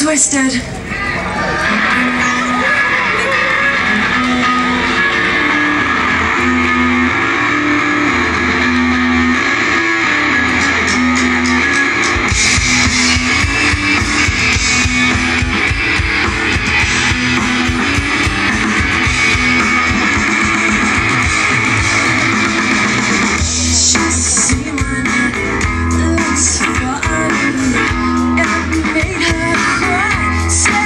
twisted. So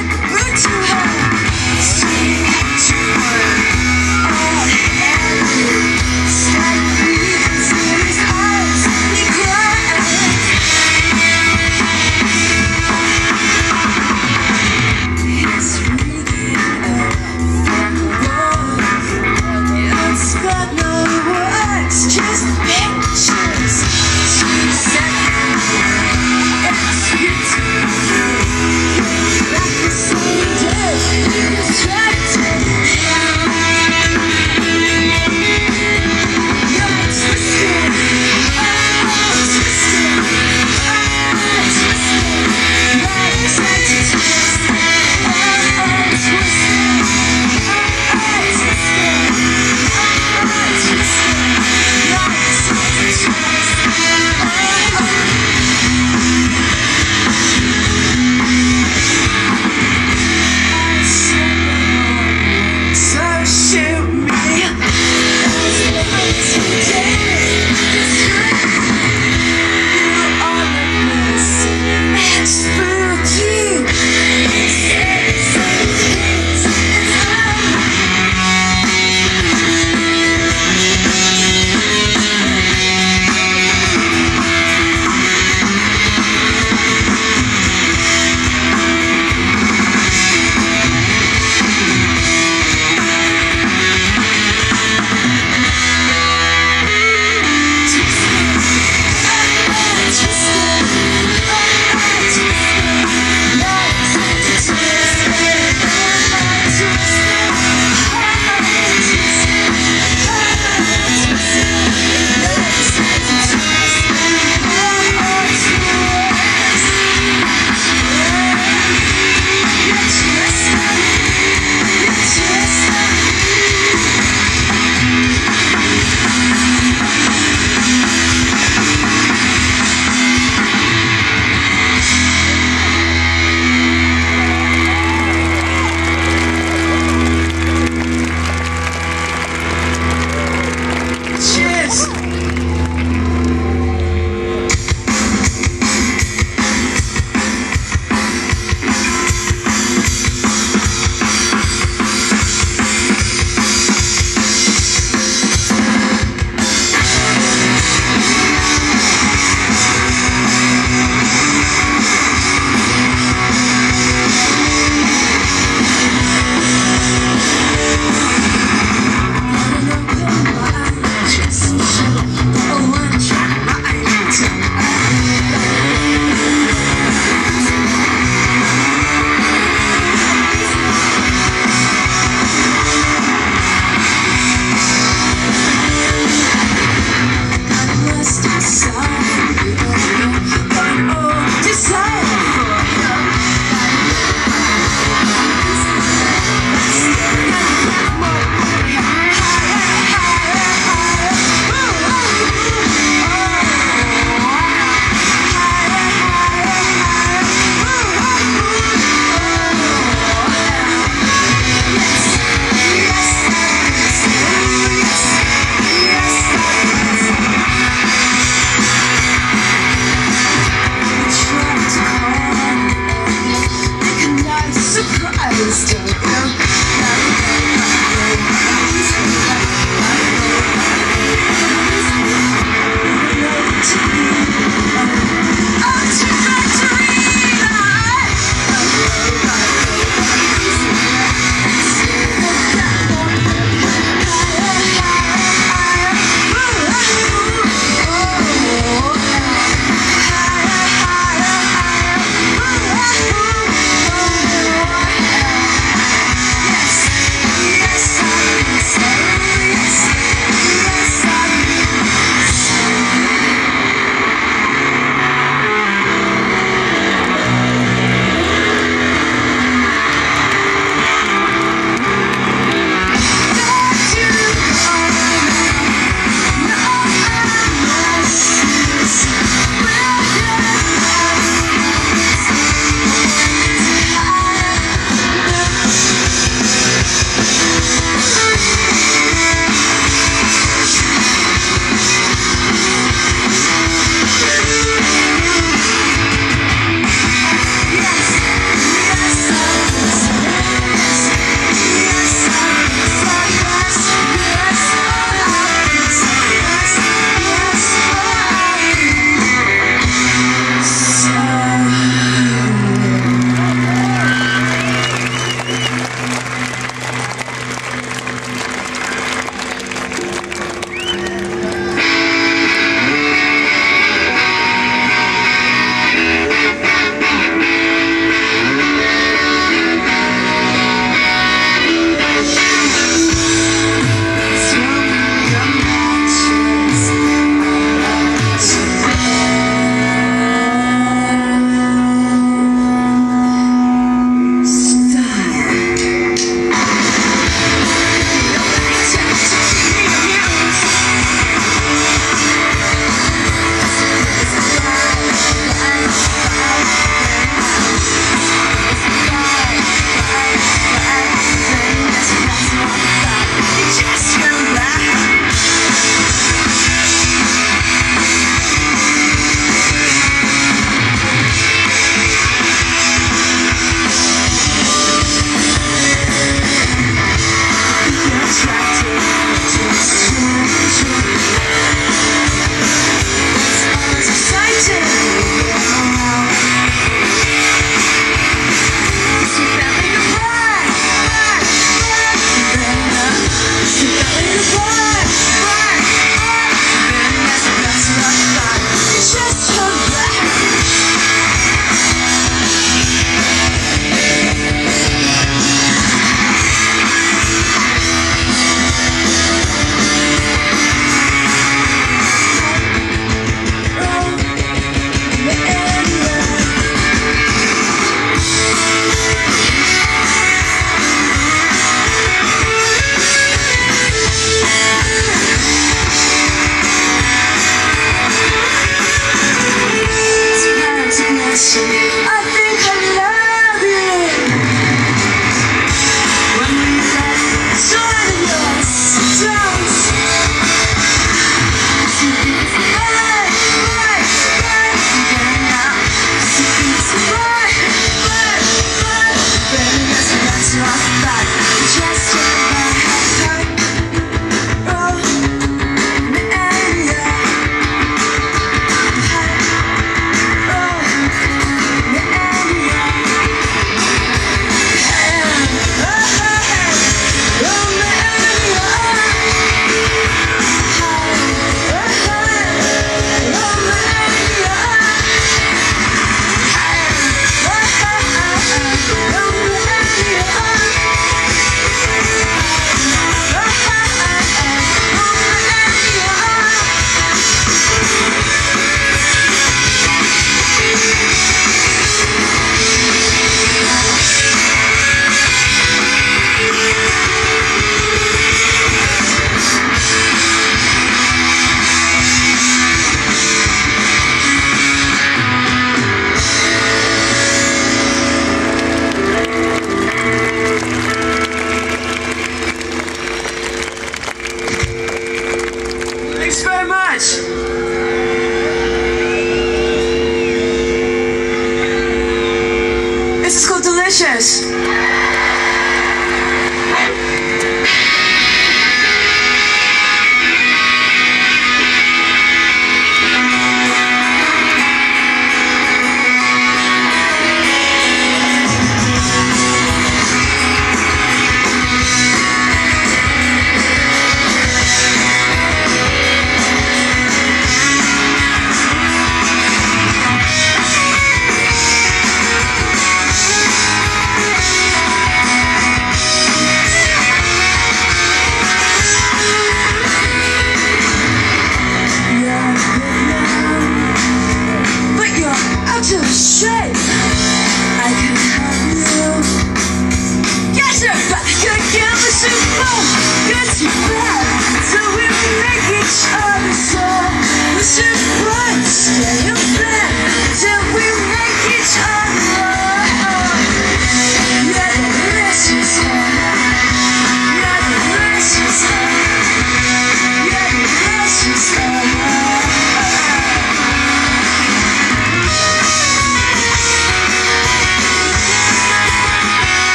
This is called Delicious. That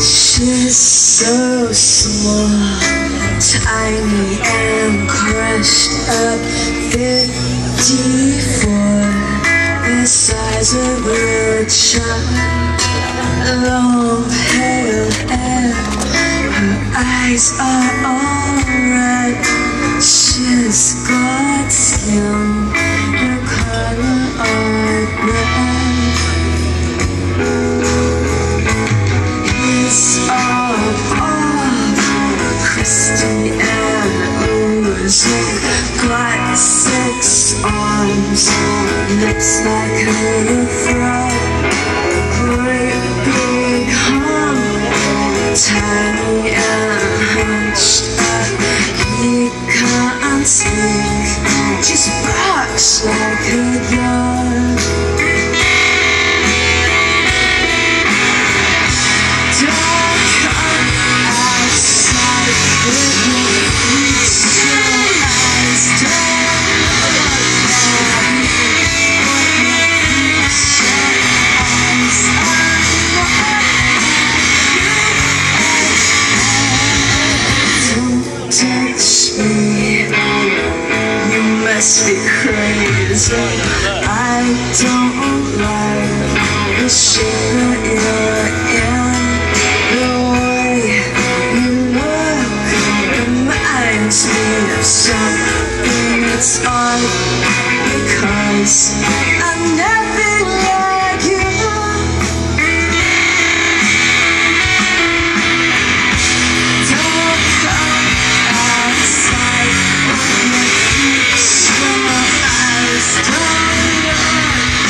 She's so small, tiny and crushed up, 54, the size of a child. Long, pale hair, her eyes are all red. She's got skin, her color are red. Got 6 arms, looks like a frog. Great big hump, tiny and hunched up. He can't speak, just barks like a dog. I don't like the shape that you're in, the way you look reminds me of something that's odd, because I'm nothing like you. Don't come outside when you keep your eyes down. Don't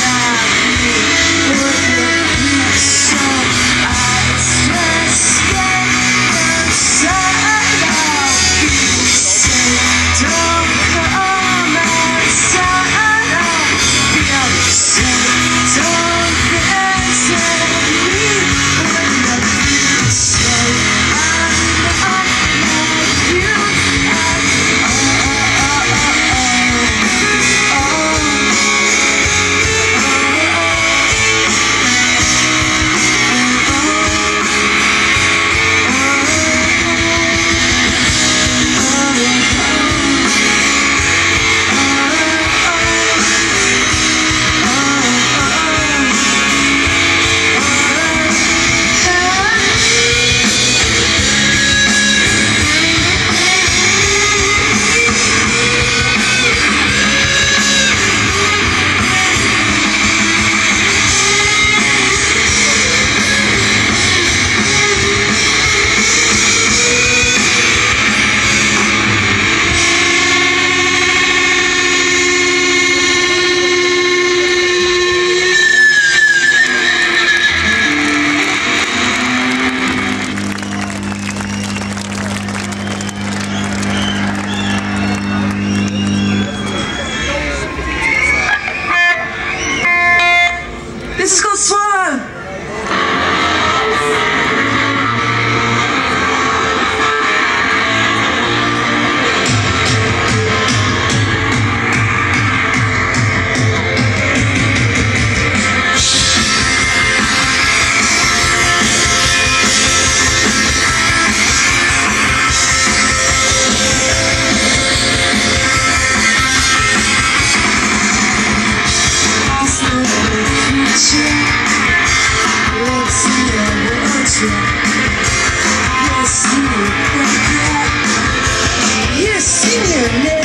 That's all I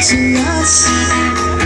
Suckers for all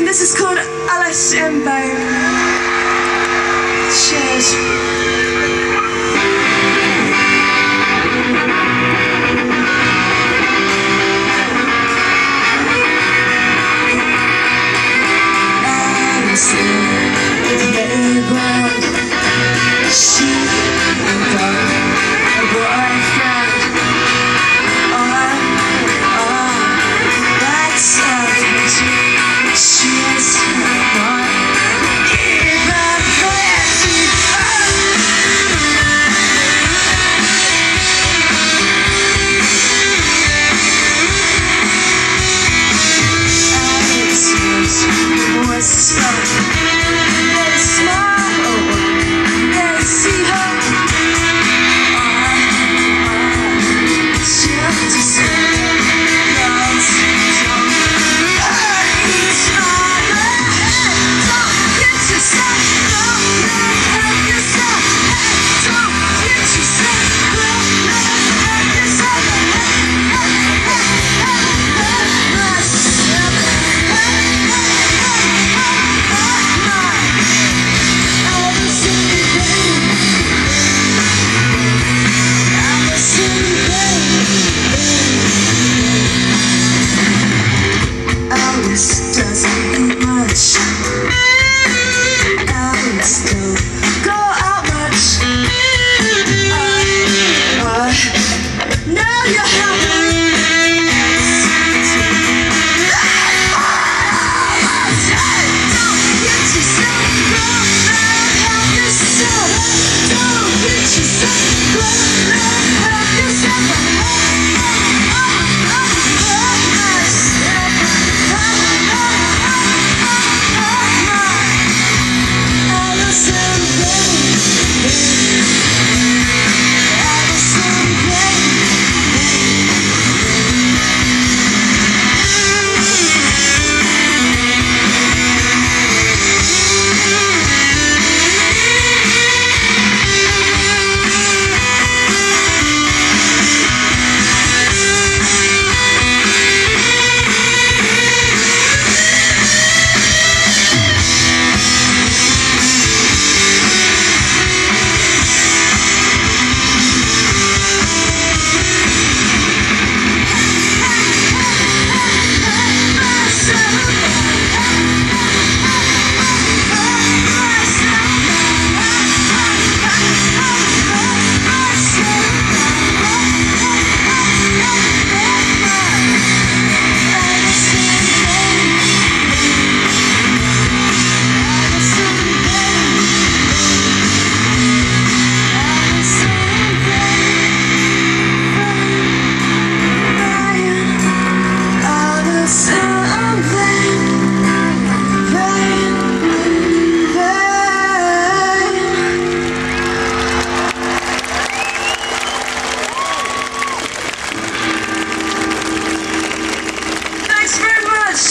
and this is called Alice in Bow. Cheers.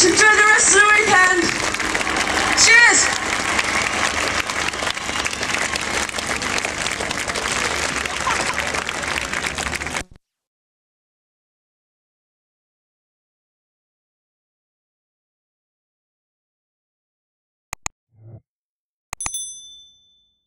Enjoy